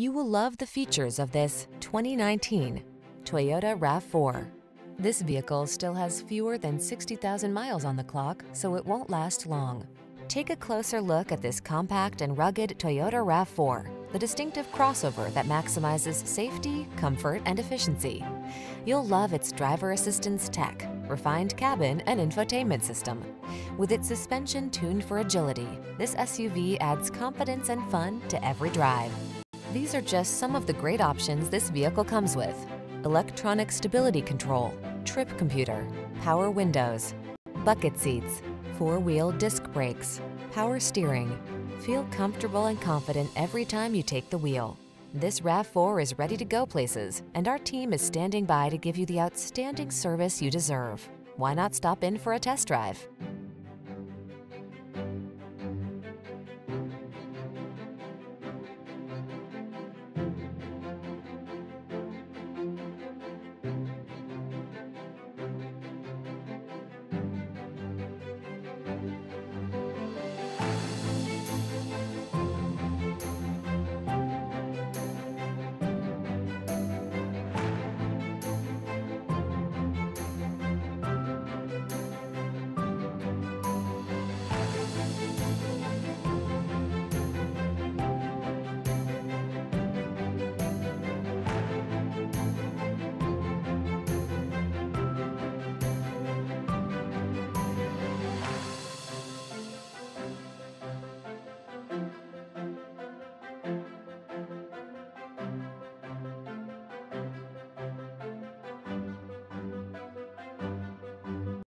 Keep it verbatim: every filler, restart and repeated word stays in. You will love the features of this twenty nineteen Toyota RAV four. This vehicle still has fewer than sixty thousand miles on the clock, so it won't last long. Take a closer look at this compact and rugged Toyota RAV four, the distinctive crossover that maximizes safety, comfort, and efficiency. You'll love its driver assistance tech, refined cabin, and infotainment system. With its suspension tuned for agility, this S U V adds confidence and fun to every drive. These are just some of the great options this vehicle comes with: electronic stability control, trip computer, power windows, bucket seats, four-wheel disc brakes, power steering. Feel comfortable and confident every time you take the wheel. This RAV four is ready to go places, and our team is standing by to give you the outstanding service you deserve. Why not stop in for a test drive?